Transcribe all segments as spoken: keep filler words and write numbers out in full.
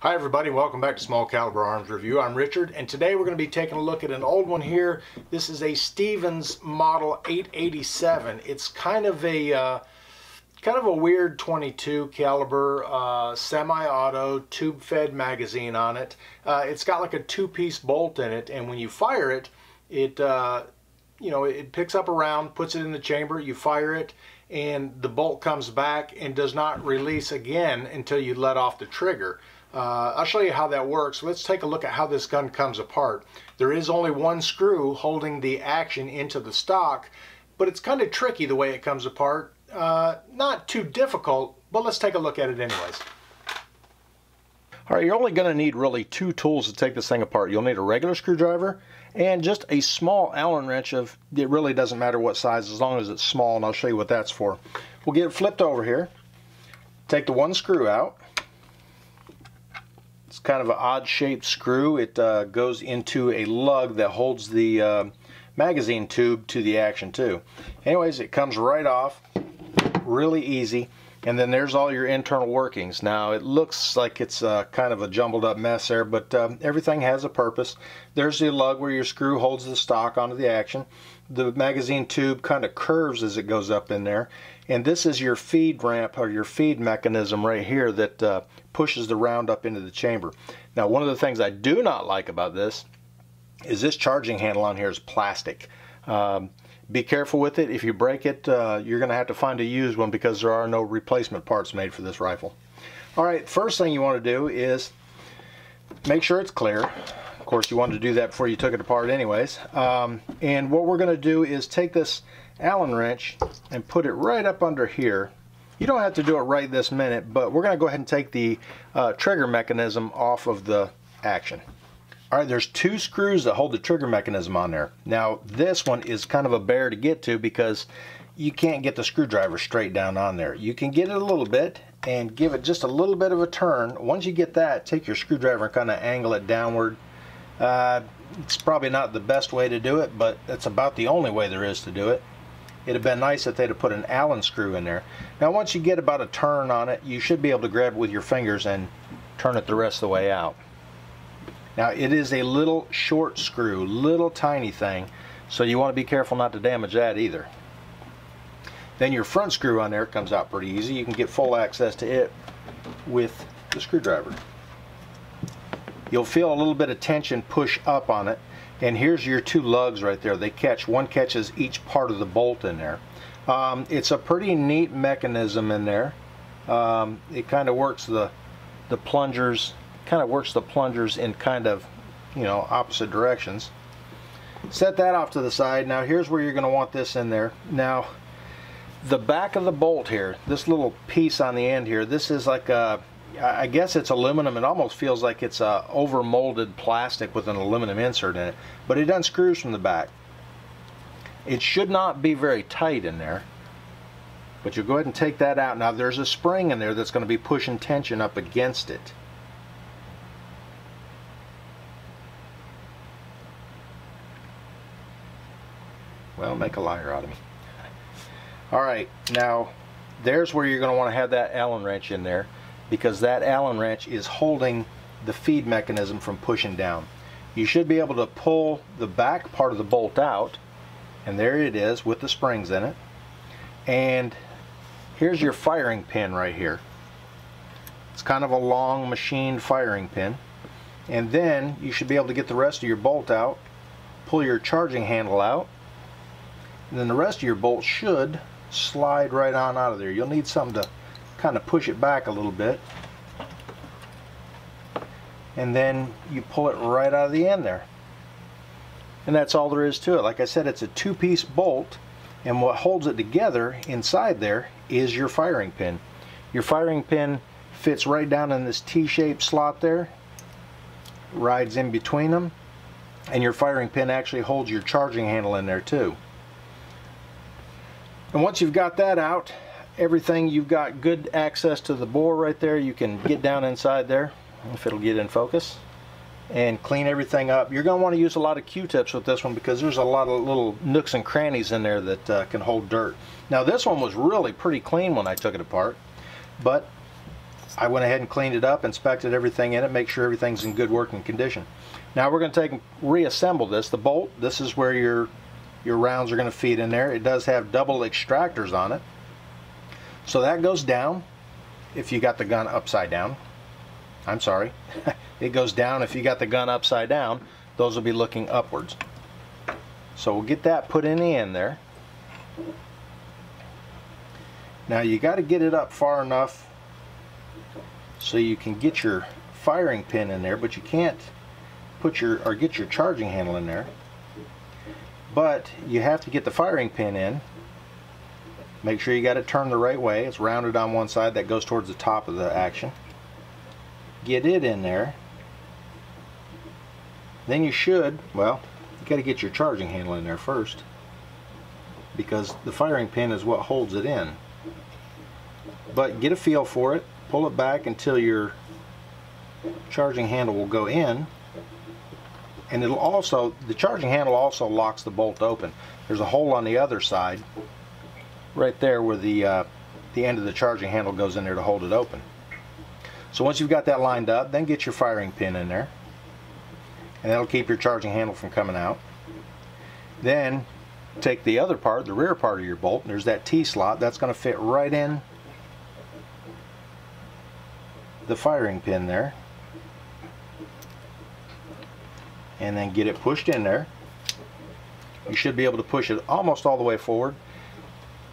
Hi everybody, welcome back to Small Caliber Arms Review. I'm Richard, and today we're going to be taking a look at an old one here. This is a Stevens Model eight eighty-seven. It's kind of a uh, kind of a weird twenty-two caliber uh, semi-auto tube-fed magazine on it. Uh, it's got like a two-piece bolt in it, and when you fire it, it uh, you know it picks up a round, puts it in the chamber, you fire it, and the bolt comes back and does not release again until you let off the trigger. Uh, I'll show you how that works. Let's take a look at how this gun comes apart. There is only one screw holding the action into the stock, but it's kind of tricky the way it comes apart. Uh, not too difficult, but let's take a look at it anyways. All right, you're only going to need really two tools to take this thing apart. You'll need a regular screwdriver and just a small Allen wrench of, it really doesn't matter what size as long as it's small, and I'll show you what that's for. We'll get it flipped over here. Take the one screw out. It's kind of an odd-shaped screw. It uh, goes into a lug that holds the uh, magazine tube to the action too. Anyways, it comes right off, really easy. And then there's all your internal workings. Now it looks like it's uh, kind of a jumbled up mess there, but um, everything has a purpose. There's the lug where your screw holds the stock onto the action. The magazine tube kind of curves as it goes up in there, and this is your feed ramp or your feed mechanism right here that uh, pushes the round up into the chamber. Now one of the things I do not like about this is this charging handle on here is plastic. Um, be careful with it. If you break it, uh, you're going to have to find a used one because there are no replacement parts made for this rifle. Alright, first thing you want to do is make sure it's clear. Of course, you wanted to do that before you took it apart anyways. Um, and what we're going to do is take this Allen wrench and put it right up under here. You don't have to do it right this minute, but we're going to go ahead and take the uh, trigger mechanism off of the action. All right, there's two screws that hold the trigger mechanism on there. Now this one is kind of a bear to get to because you can't get the screwdriver straight down on there. You can get it a little bit and give it just a little bit of a turn. Once you get that, take your screwdriver and kind of angle it downward. Uh, it's probably not the best way to do it, but it's about the only way there is to do it. It'd have been nice if they'd have put an Allen screw in there. Now once you get about a turn on it, you should be able to grab it with your fingers and turn it the rest of the way out. Now it is a little short screw, little tiny thing, so you want to be careful not to damage that either. Then your front screw on there comes out pretty easy. You can get full access to it with the screwdriver. You'll feel a little bit of tension push up on it, and here's your two lugs right there. They catch, one catches each part of the bolt in there. Um, it's a pretty neat mechanism in there. Um, it kind of works the the plungers, kind of works the plungers in kind of, you know, opposite directions. Set that off to the side. Now here's where you're going to want this in there. Now the back of the bolt here, this little piece on the end here, this is like a, I guess it's aluminum. It almost feels like it's uh, over molded plastic with an aluminum insert in it, but it unscrews from the back. It should not be very tight in there, but you'll go ahead and take that out. Now there's a spring in there that's going to be pushing tension up against it. Well, make a liar out of me. Alright, now there's where you're going to want to have that Allen wrench in there, because that Allen wrench is holding the feed mechanism from pushing down. You should be able to pull the back part of the bolt out, and there it is with the springs in it. And here's your firing pin right here. It's kind of a long machined firing pin. And then you should be able to get the rest of your bolt out, pull your charging handle out, and then the rest of your bolt should slide right on out of there. You'll need something to kind of push it back a little bit, and then you pull it right out of the end there, and that's all there is to it. Like I said, it's a two-piece bolt, and what holds it together inside there is your firing pin. Your firing pin fits right down in this T-shaped slot there, rides in between them, and your firing pin actually holds your charging handle in there too. And once you've got that out, everything, you've got good access to the bore right there. You can get down inside there, if it'll get in focus, and clean everything up. You're going to want to use a lot of Q-tips with this one because there's a lot of little nooks and crannies in there that uh, can hold dirt. Now this one was really pretty clean when I took it apart, but I went ahead and cleaned it up, inspected everything in it, make sure everything's in good working condition. Now we're going to take and reassemble this. The bolt, this is where your, your rounds are going to feed in there. It does have double extractors on it. So that goes down if you got the gun upside down. I'm sorry. It goes down if you got the gun upside down. Those will be looking upwards. So we'll get that put in the end there. Now you got to get it up far enough so you can get your firing pin in there, but you can't put your or get your charging handle in there. But you have to get the firing pin in. Make sure you got it turned the right way. It's rounded on one side, that goes towards the top of the action. Get it in there. Then you should, well, you got to get your charging handle in there first, because the firing pin is what holds it in. But get a feel for it. Pull it back until your charging handle will go in, and it'll also, the charging handle also locks the bolt open. There's a hole on the other side right there where the uh, the end of the charging handle goes in there to hold it open. So once you've got that lined up, then get your firing pin in there, and that'll keep your charging handle from coming out. Then take the other part, the rear part of your bolt, and there's that T-slot that's going to fit right in the firing pin there, and then get it pushed in there. You should be able to push it almost all the way forward.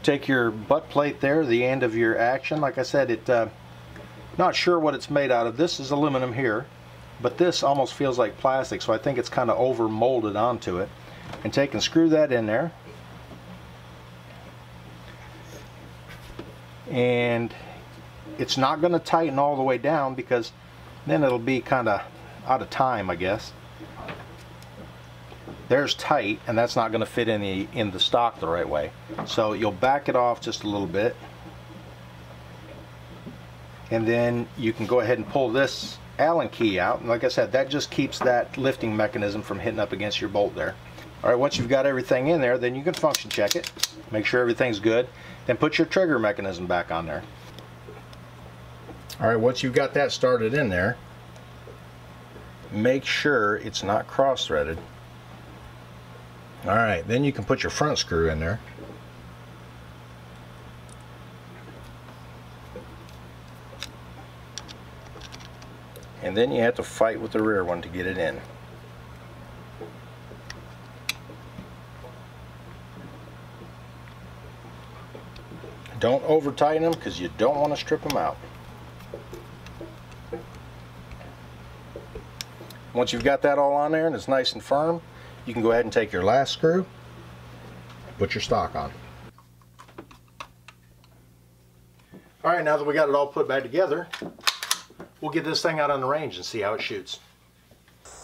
Take your butt plate there, the end of your action. Like I said, it uh, not sure what it's made out of. This is aluminum here, but this almost feels like plastic, so I think it's kind of over molded onto it. And take and screw that in there, and it's not going to tighten all the way down, because then it'll be kind of out of time, I guess. There's tight, and that's not going to fit in the, in the stock the right way. So you'll back it off just a little bit, and then you can go ahead and pull this Allen key out. And like I said, that just keeps that lifting mechanism from hitting up against your bolt there. All right, once you've got everything in there, then you can function check it, make sure everything's good, then put your trigger mechanism back on there. All right, once you've got that started in there, make sure it's not cross-threaded. All right, then you can put your front screw in there. And then you have to fight with the rear one to get it in. Don't over-tighten them, because you don't want to strip them out. Once you've got that all on there and it's nice and firm, you can go ahead and take your last screw, put your stock on. All right, now that we got it all put back together, we'll get this thing out on the range and see how it shoots.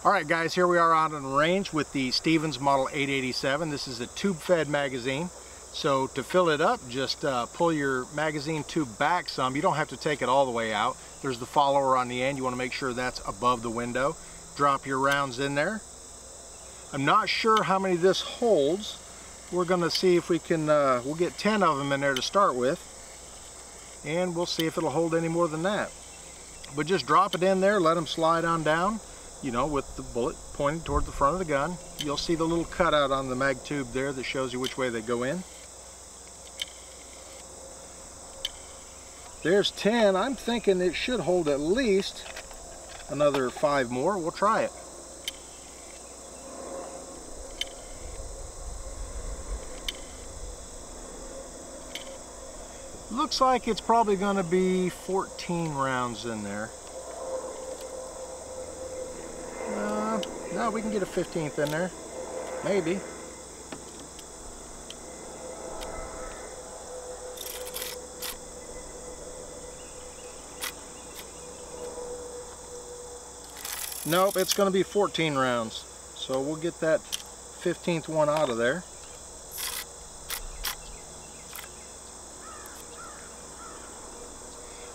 All right, guys, here we are out on the range with the Stevens Model eight eighty-seven. This is a tube-fed magazine. So to fill it up, just uh, pull your magazine tube back some. You don't have to take it all the way out. There's the follower on the end. You want to make sure that's above the window. Drop your rounds in there. I'm not sure how many this holds. We're going to see if we can, uh, we'll get ten of them in there to start with, and we'll see if it'll hold any more than that. But just drop it in there, let them slide on down, you know, with the bullet pointed toward the front of the gun. You'll see the little cutout on the mag tube there that shows you which way they go in. There's ten. I'm thinking it should hold at least another five more. We'll try it. Looks like it's probably going to be fourteen rounds in there. Uh, no, we can get a fifteenth in there, maybe. Nope, it's going to be fourteen rounds, so we'll get that fifteenth one out of there.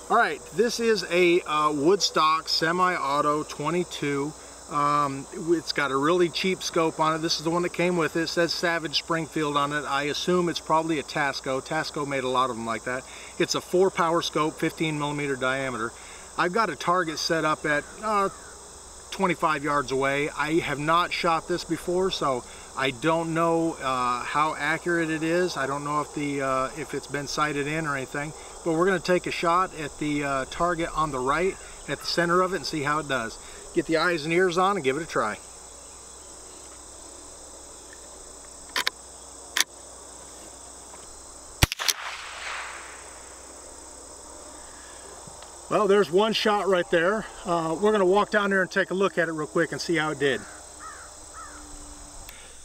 All right, this is a uh, Woodstock semi-auto twenty-two. Um, it's got a really cheap scope on it. This is the one that came with it. It says Savage Springfield on it. I assume it's probably a Tasco. Tasco made a lot of them like that. It's a four power scope, fifteen millimeter diameter. I've got a target set up at uh, twenty-five yards away. I have not shot this before, so I don't know uh, how accurate it is. I don't know if the uh, if it's been sighted in or anything, but we're going to take a shot at the uh, target on the right at the center of it and see how it does. Get the eyes and ears on and give it a try. Well, there's one shot right there. Uh, we're going to walk down there and take a look at it real quick and see how it did.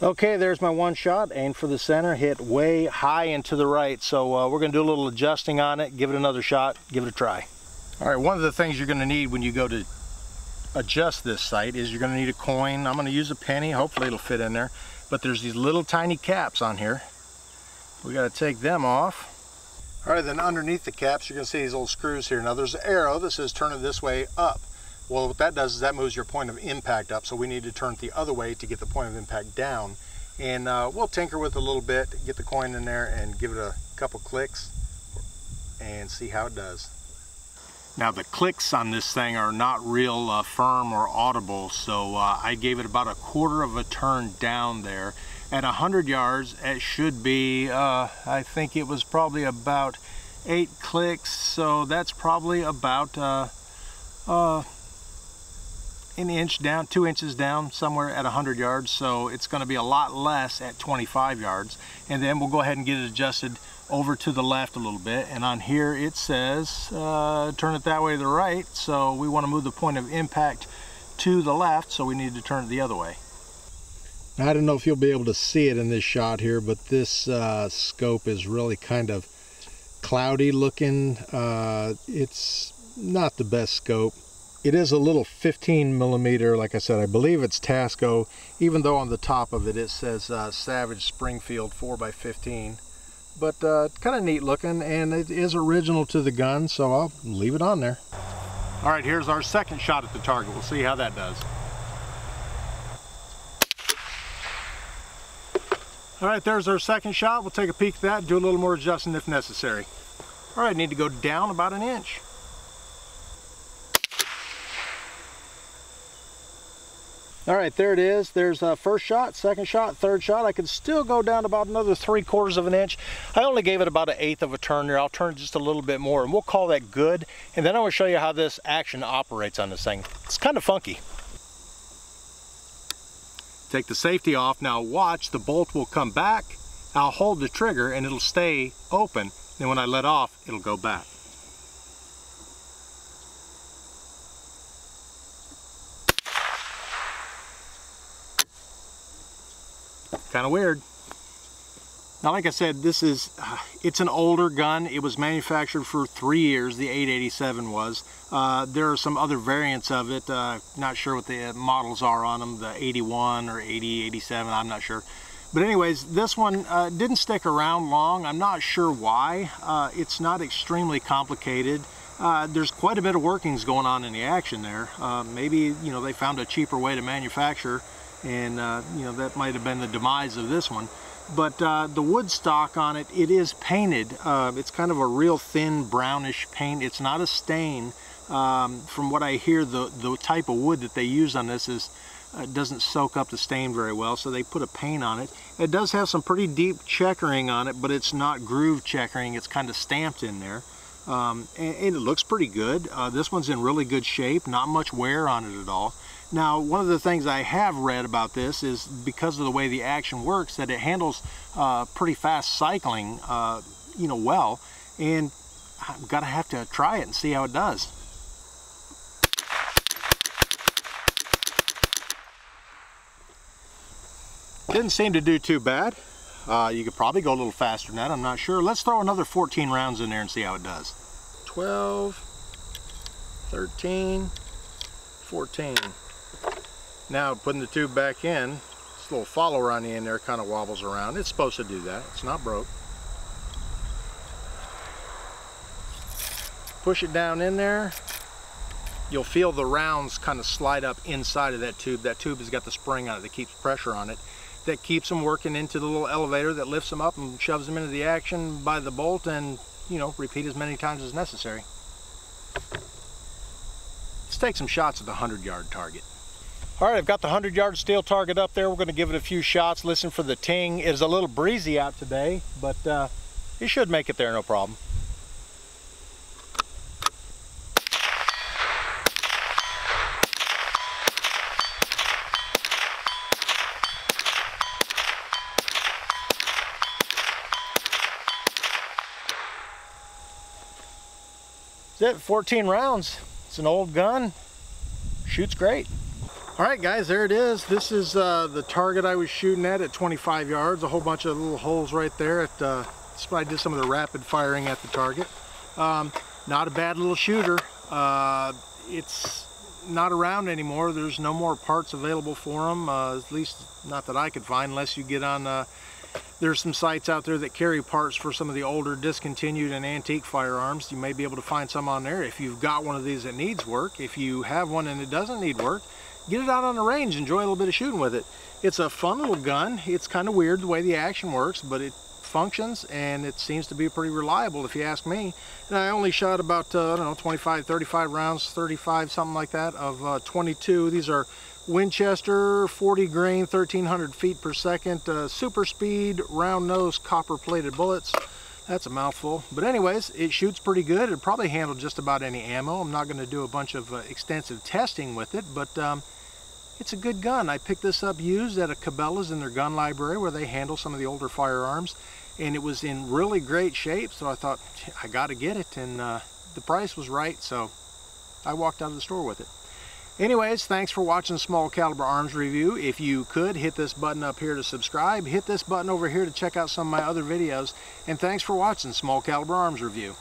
Okay, there's my one shot. Aimed for the center, hit way high and to the right. So uh, we're going to do a little adjusting on it, give it another shot, give it a try. All right, one of the things you're going to need when you go to adjust this sight is you're going to need a coin. I'm going to use a penny. Hopefully it'll fit in there. But there's these little tiny caps on here. We got to take them off. All right, then underneath the caps, you're gonna see these little screws here. Now there's an arrow that says turn it this way up. Well, what that does is that moves your point of impact up, so we need to turn it the other way to get the point of impact down. And uh, we'll tinker with it a little bit, get the coin in there and give it a couple clicks and see how it does. Now the clicks on this thing are not real uh, firm or audible, so uh, I gave it about a quarter of a turn down there. At one hundred yards, it should be, uh, I think it was probably about eight clicks, so that's probably about uh, uh, an inch down, two inches down somewhere at one hundred yards, so it's going to be a lot less at twenty-five yards. And then we'll go ahead and get it adjusted over to the left a little bit, and on here it says uh, turn it that way to the right, so we want to move the point of impact to the left, so we need to turn it the other way. Now, I don't know if you'll be able to see it in this shot here, but this uh, scope is really kind of cloudy looking. Uh, it's not the best scope. It is a little fifteen millimeter, like I said, I believe it's Tasco, even though on the top of it it says uh, Savage Springfield four by fifteen. But uh, kind of neat looking, and it is original to the gun, so I'll leave it on there. All right, here's our second shot at the target. We'll see how that does. All right, there's our second shot. We'll take a peek at that, do a little more adjusting if necessary. All right, need to go down about an inch. All right, there it is. There's uh, first shot, second shot, third shot. I can still go down about another three quarters of an inch. I only gave it about an eighth of a turn there. I'll turn just a little bit more, and we'll call that good. And then I will show you how this action operates on this thing. It's kind of funky. Take the safety off. Now watch, the bolt will come back. I'll hold the trigger and it'll stay open. Then when I let off, it'll go back. Kind of weird. Now, like I said, this is, uh, it's an older gun. It was manufactured for three years, the eight eighty-seven was. Uh, there are some other variants of it. Uh, not sure what the models are on them, the eighty-one or eighty, eighty-seven, I'm not sure. But anyways, this one uh, didn't stick around long. I'm not sure why. Uh, it's not extremely complicated. Uh, there's quite a bit of workings going on in the action there. Uh, maybe, you know, they found a cheaper way to manufacture, and, uh, you know, that might have been the demise of this one. But uh, the wood stock on it, it is painted. Uh, it's kind of a real thin brownish paint. It's not a stain. Um, from what I hear, the, the type of wood that they use on this is uh, doesn't soak up the stain very well, so they put a paint on it. It does have some pretty deep checkering on it, but it's not groove checkering. It's kind of stamped in there. Um, and, and it looks pretty good. Uh, this one's in really good shape, not much wear on it at all. Now, one of the things I have read about this is because of the way the action works, that it handles uh, pretty fast cycling, uh, you know, well, and I've got to have to try it and see how it does. Didn't seem to do too bad. Uh, you could probably go a little faster than that, I'm not sure. Let's throw another fourteen rounds in there and see how it does. twelve, thirteen, fourteen. Now, putting the tube back in, this little follower on the end there kind of wobbles around. It's supposed to do that. It's not broke. Push it down in there. You'll feel the rounds kind of slide up inside of that tube. That tube has got the spring on it that keeps pressure on it. That keeps them working into the little elevator that lifts them up and shoves them into the action by the bolt, and, you know, repeat as many times as necessary. take some shots at the hundred yard target. All right, I've got the hundred yard steel target up there. We're going to give it a few shots, listen for the ting. It is a little breezy out today, but uh, it should make it there, no problem. That's it, fourteen rounds. It's an old gun, shoots great. All right guys, there it is. This is uh, the target I was shooting at at twenty-five yards. A whole bunch of little holes right there. At, uh, I did some of the rapid firing at the target. Um, not a bad little shooter. Uh, it's not around anymore. There's no more parts available for them, uh, at least not that I could find, unless you get on, uh, there's some sites out there that carry parts for some of the older discontinued and antique firearms. You may be able to find some on there if you've got one of these that needs work. If you have one and it doesn't need work, get it out on the range, enjoy a little bit of shooting with it. It's a fun little gun. It's kind of weird the way the action works, but it functions and it seems to be pretty reliable if you ask me. And I only shot about, uh, I don't know, twenty-five, thirty-five rounds, thirty-five, something like that, of uh, twenty-two. These are Winchester, forty grain, thirteen hundred feet per second, uh, super speed, round nose, copper plated bullets. That's a mouthful, but anyways, it shoots pretty good. It'll probably handle just about any ammo. I'm not going to do a bunch of uh, extensive testing with it, but um, it's a good gun. I picked this up used at a Cabela's in their gun library where they handle some of the older firearms, and it was in really great shape, so I thought, I got to get it, and uh, the price was right, so I walked out of the store with it. Anyways, thanks for watching Small Caliber Arms Review. If you could, hit this button up here to subscribe. Hit this button over here to check out some of my other videos. And thanks for watching Small Caliber Arms Review.